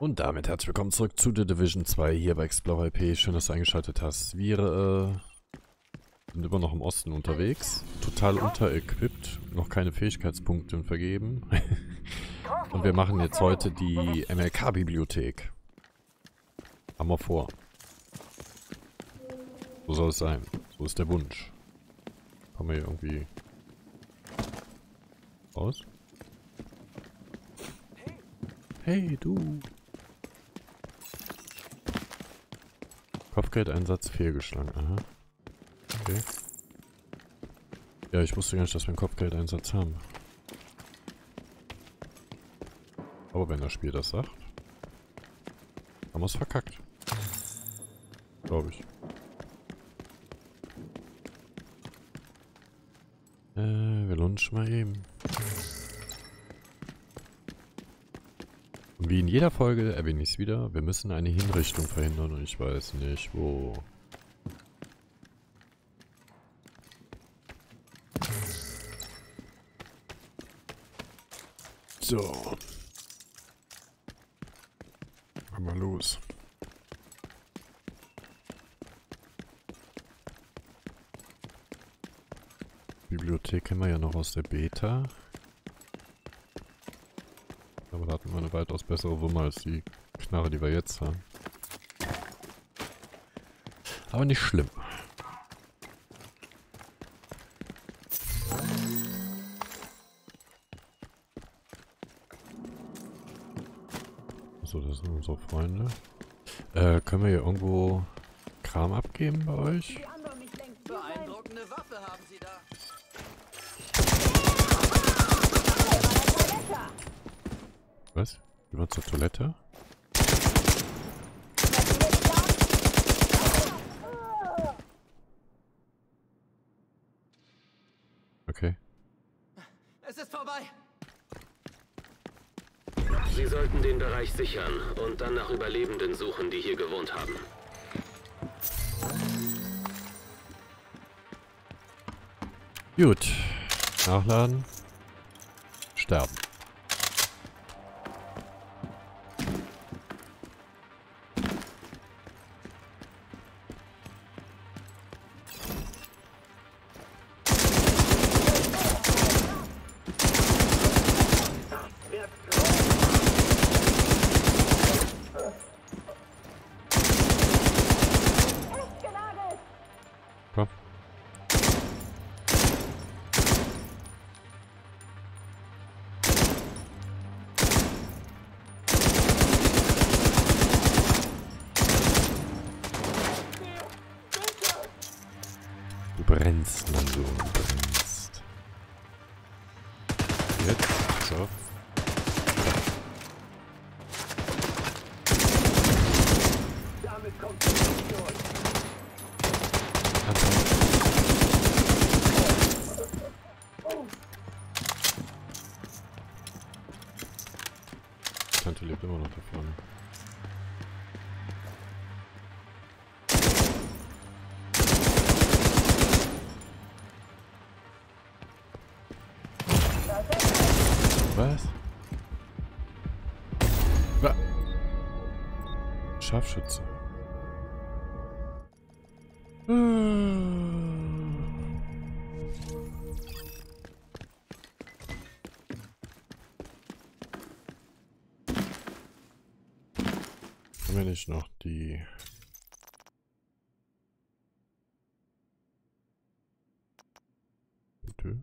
Und damit herzlich willkommen zurück zu The Division 2 hier bei Explorer IP. Schön, dass du eingeschaltet hast. Wir sind immer noch im Osten unterwegs. Total unterequipped. Noch keine Fähigkeitspunkte vergeben. Und wir machen jetzt heute die MLK-Bibliothek. Haben wir vor. So soll es sein. So ist der Wunsch. Haben wir hier irgendwie... raus? Hey, du! Kopfgeldeinsatz fehlgeschlagen. Aha. Okay. Ja, ich wusste gar nicht, dass wir einen Kopfgeldeinsatz haben. Aber wenn das Spiel das sagt, haben wir es verkackt. Glaube ich. Wir lunchen mal eben. Und wie in jeder Folge erwähne ich es wieder, wir müssen eine Hinrichtung verhindern und ich weiß nicht wo. So. Komm mal los. Bibliothek kennen wir ja noch aus der Beta. Aber da hatten wir eine weitaus bessere Wumme als die Knarre, die wir jetzt haben. Aber nicht schlimm. So, das sind unsere Freunde. Können wir hier irgendwo Kram abgeben bei euch? Beeindruckende Waffe haben sie da. Was? Jemand zur Toilette? Okay. Es ist vorbei. Sie sollten den Bereich sichern und dann nach Überlebenden suchen, die hier gewohnt haben. Gut. Nachladen. Sterben. Brennst, Mann, du brennst. Jetzt, so. Damit kommt die Mission. Tante lebt immer noch da vorne. Was? Scharfschütze. Haben wir nicht noch die... Bitte?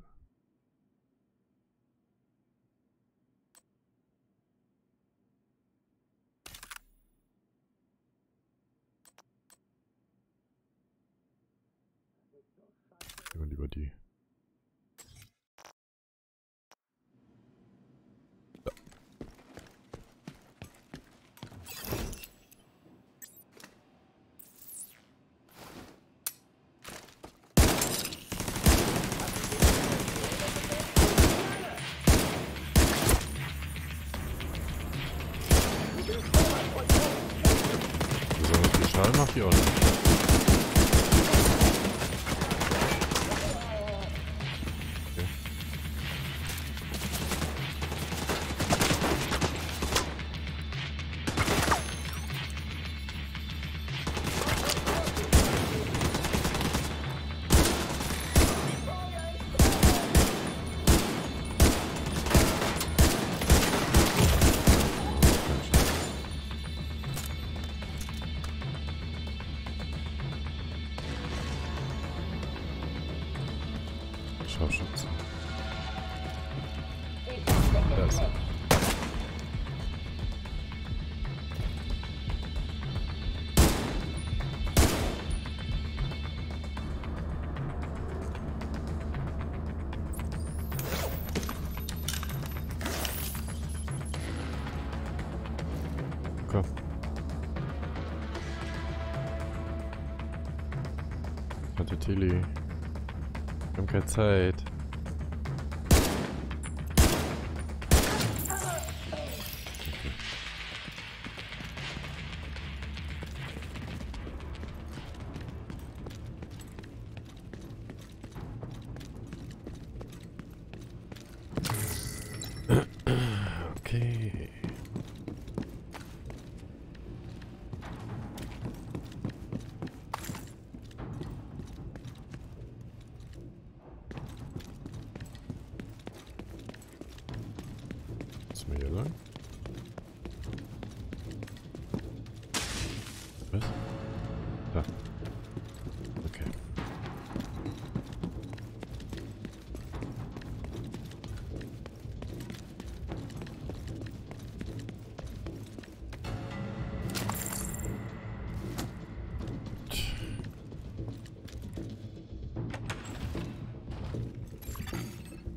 Lieber die. Ja. So, die Stahl macht die auch nicht. Scharfschütze. Das. Warte, Tilly. Wir haben keine Zeit.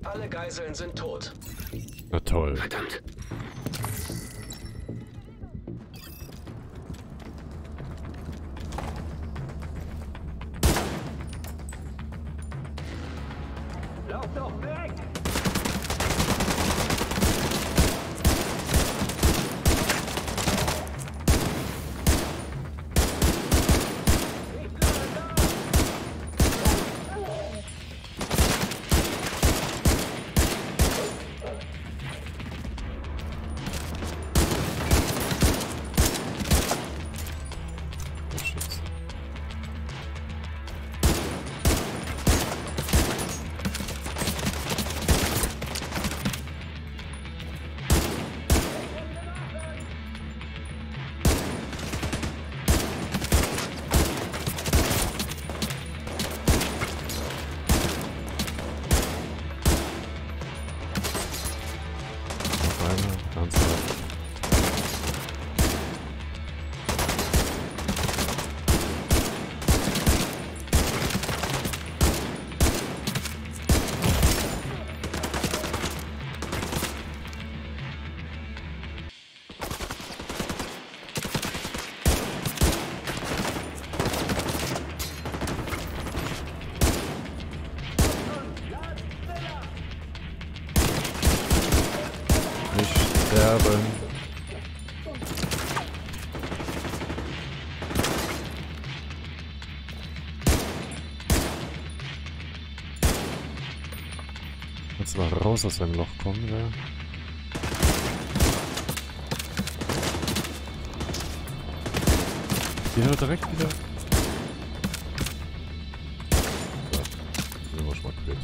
Alle Geiseln sind tot. Na toll. Verdammt. Lauf doch weg! Jetzt mal raus aus dem Loch kommen, ja. Die hört direkt wieder. So, sind wir schon mal quitt.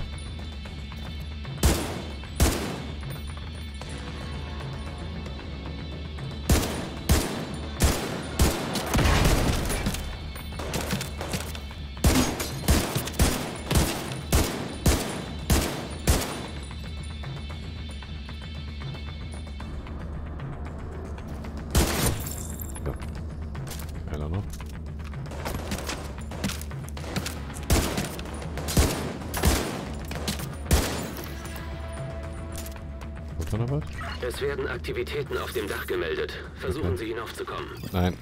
Es werden Aktivitäten auf dem Dach gemeldet. Versuchen Sie hinaufzukommen. Nein.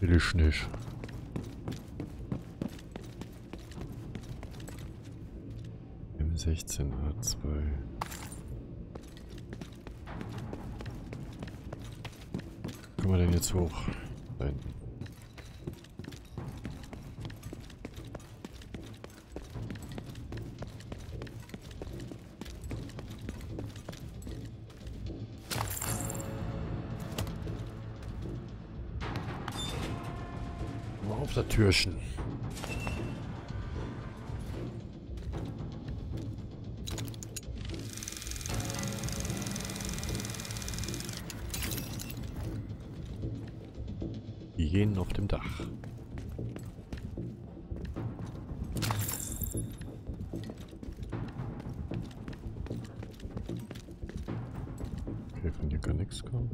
Will ich nicht. M16H2. Kommen wir denn jetzt hoch? Nein. Auf der Türchen. Die gehen auf dem Dach. Von dir kann nichts kommen.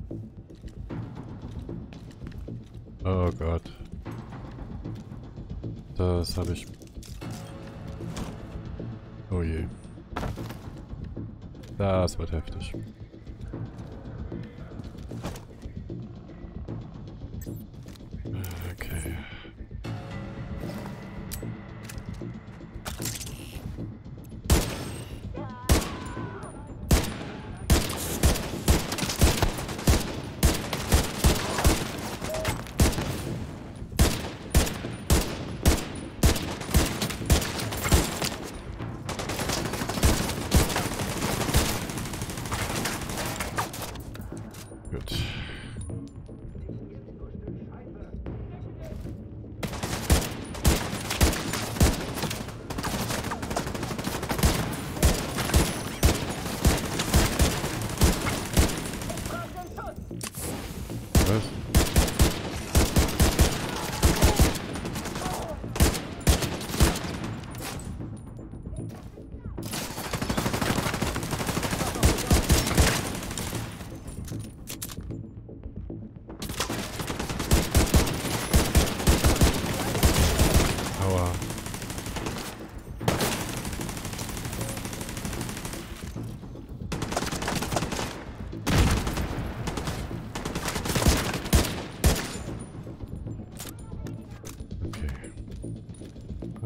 Oh Gott. Das habe ich... Oh je. Das wird heftig. Okay.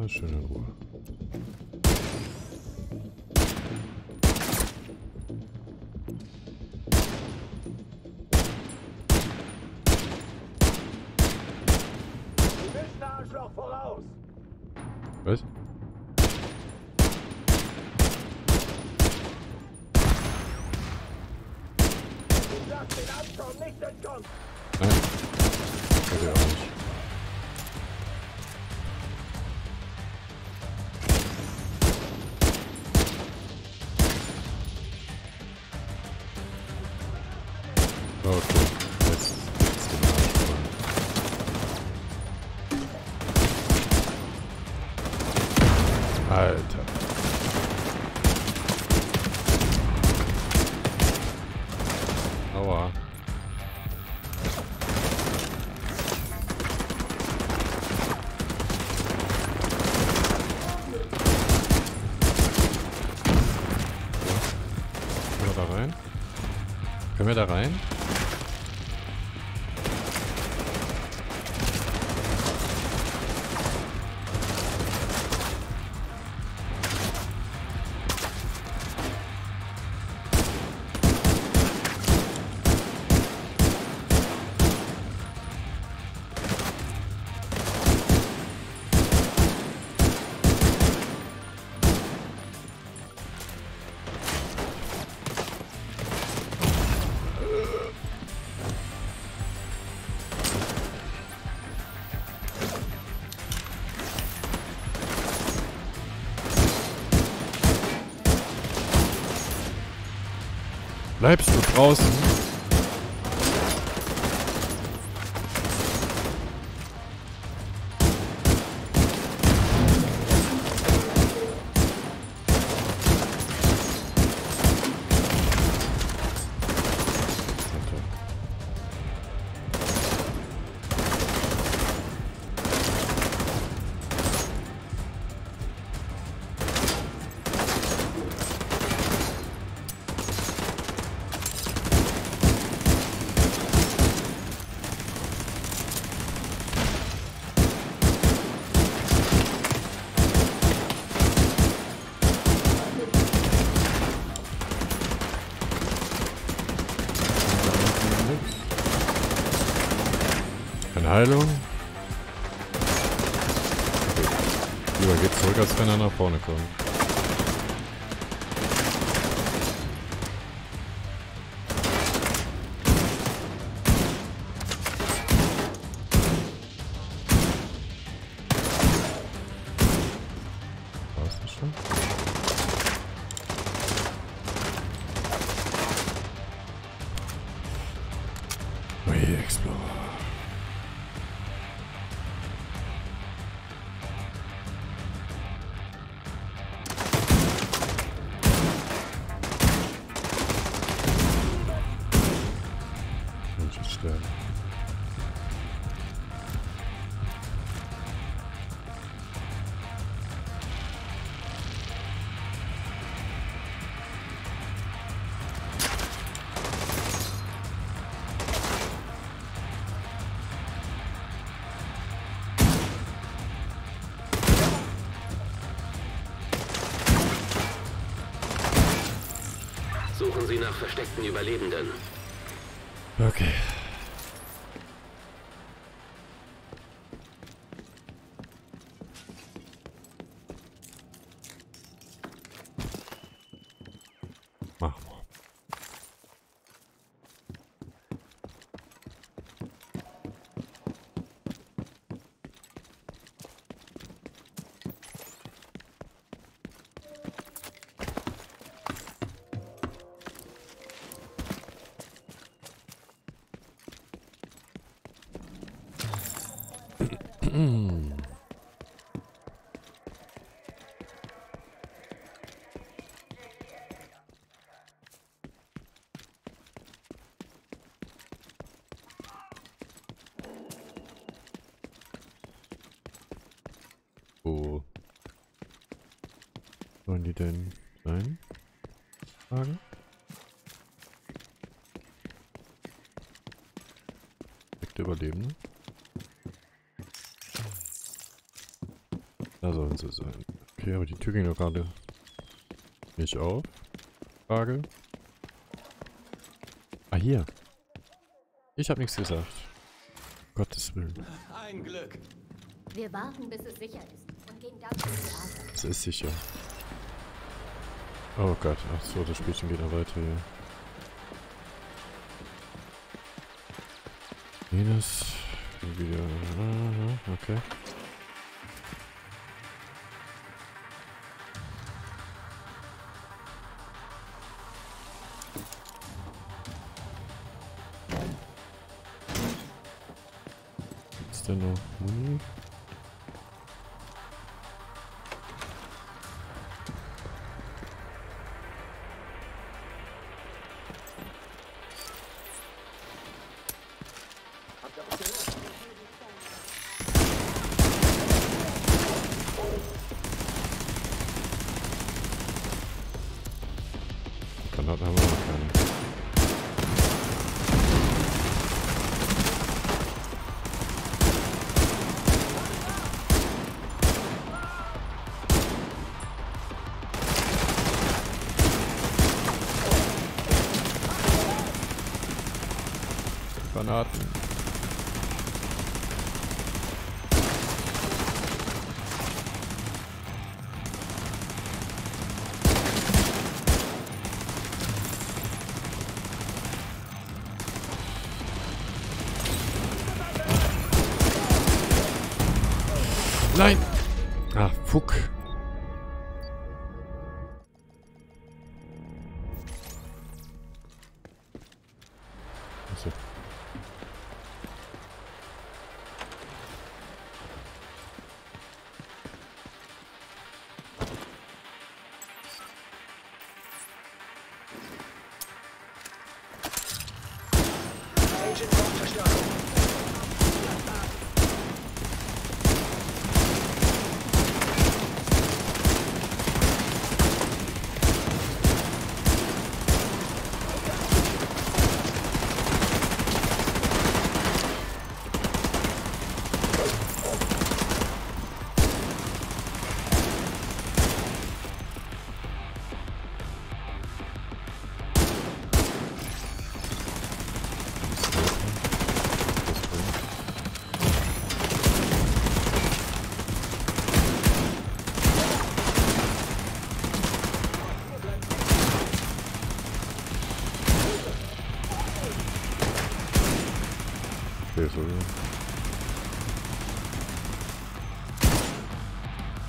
Schön in Ruhe. Arschloch voraus! Was? Du darfst den Abschaum nicht entkommen! Nein. Kann ich auch nicht. Okay, jetzt geht's den Arsch voll. Alter. Aua. Können wir da rein? Können wir da rein? Bleibst du draußen? Heilung. Okay. Lieber geht's zurück, als wenn er nach vorne kommt. War's das schon? Oje, Explorer. stellen. Suchen Sie nach versteckten Überlebenden. Okay. Machen wir. Wo sollen die denn sein? Fragen? Direkt Überlebende? Da sollen sie sein. Okay, aber die Tür ging doch gerade nicht auf. Frage. Ah, hier. Ich habe nichts gesagt. Um Gottes Willen. Ein Glück. Wir warten, bis es sicher ist und gehen dann in die Arbeit. Es ist sicher. Oh Gott, ach so, das Spielchen geht noch weiter hier. Minus. Wieder. Okay. Ist denn noch Muni? Granaten haben wir noch keine. Granaten. Nein! Ah, fuck.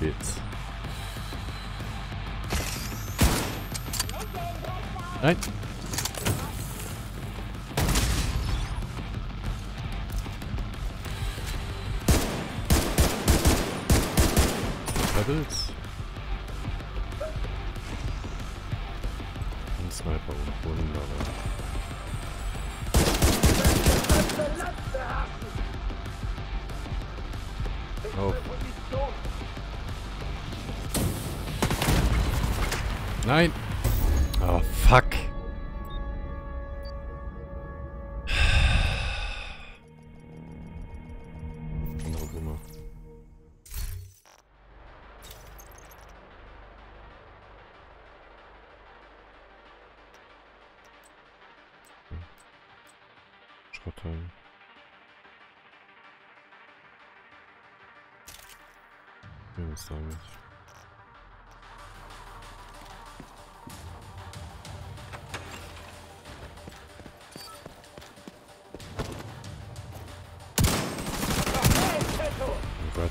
Geht's. Nein. Doubles. Ein Sniper, wunderbar. Nein. Oh, fuck.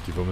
Die Bombe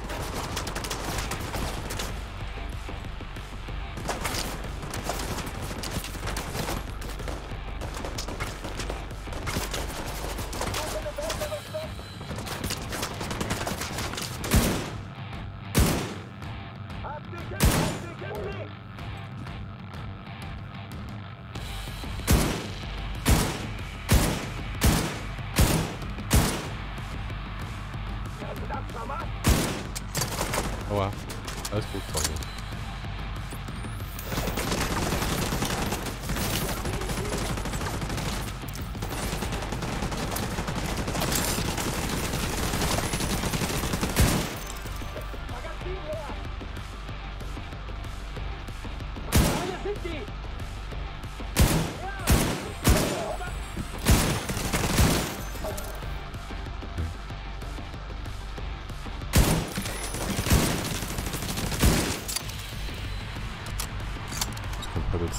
Alles gut, Tommy.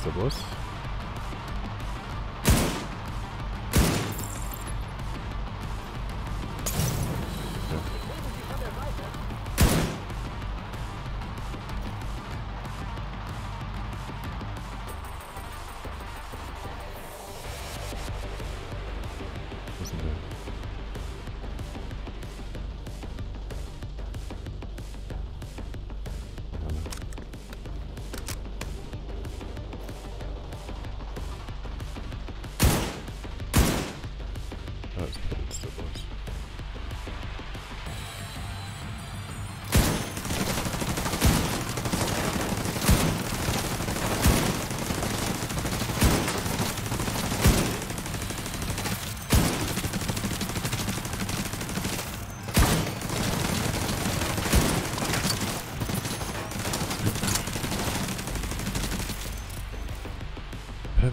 Der Boss.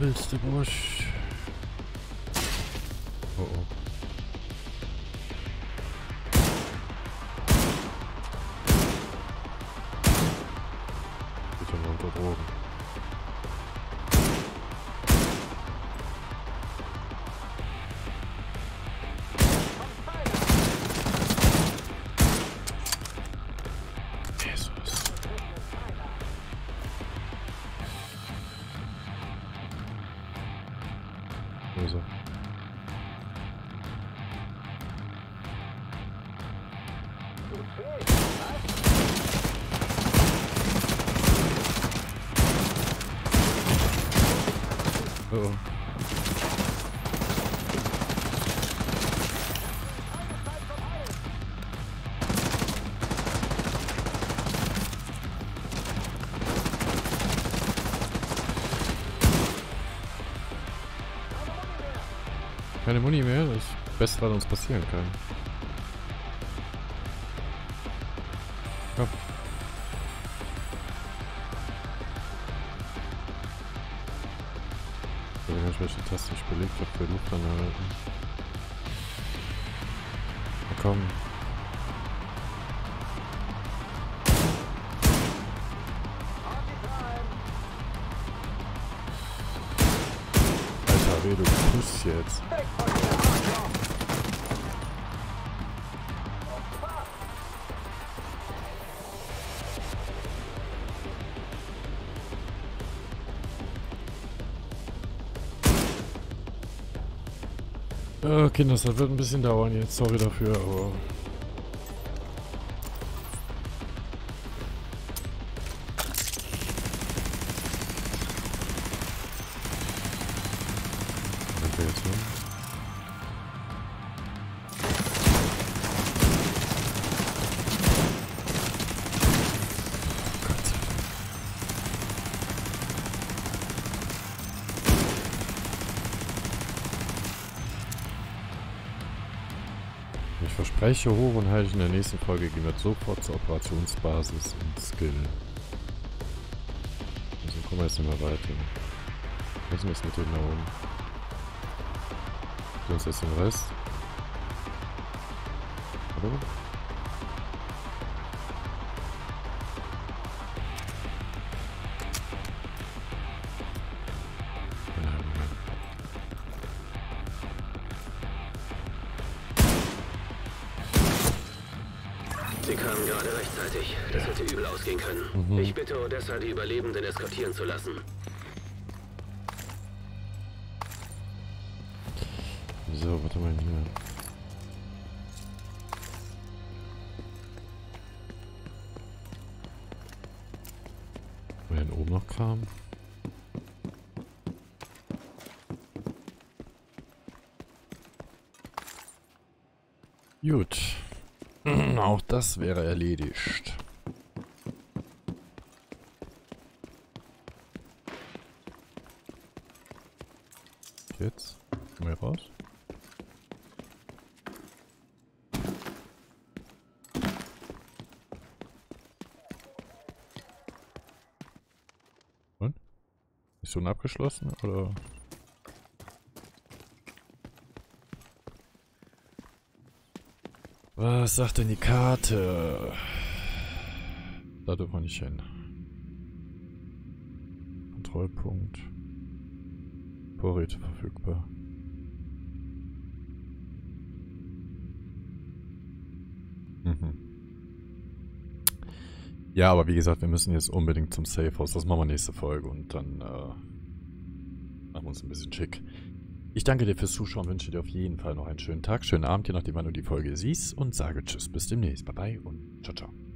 Willst du Busch? Oh oh. Bitte mal unter Drogen. Uh-oh. Keine Muni mehr, das ist das Beste, was uns passieren kann. Komm. Welche Taste ich belegt habe für Luft anhalten. Na komm. Alter, weh, du pusst jetzt. Okay, das wird ein bisschen dauern jetzt, sorry dafür, aber... er jetzt, ne? Ich verspreche hoch und heilig, in der nächsten Folge gehen wir sofort zur Operationsbasis und Skill. Also kommen wir jetzt nicht mehr weiter. Was ist denn das mit denen da oben? Gibt uns jetzt den Rest? Hallo? Sie kamen gerade rechtzeitig. Das hätte übel ausgehen können. Ich bitte Odessa, die Überlebenden eskortieren zu lassen. So, warte mal hier. Wo denn oben noch Kram? Gut. Auch das wäre erledigt. Jetzt? Kommen wir raus? Und? Ist schon abgeschlossen oder? Was sagt denn die Karte? Da dürfen wir nicht hin. Kontrollpunkt. Vorräte verfügbar. Ja, aber wie gesagt, wir müssen jetzt unbedingt zum Safehouse. Das machen wir nächste Folge und dann machen wir uns ein bisschen schick. Ich danke dir fürs Zuschauen, wünsche dir auf jeden Fall noch einen schönen Tag, schönen Abend, je nachdem wann du die Folge siehst und sage Tschüss, bis demnächst, bye bye und ciao ciao.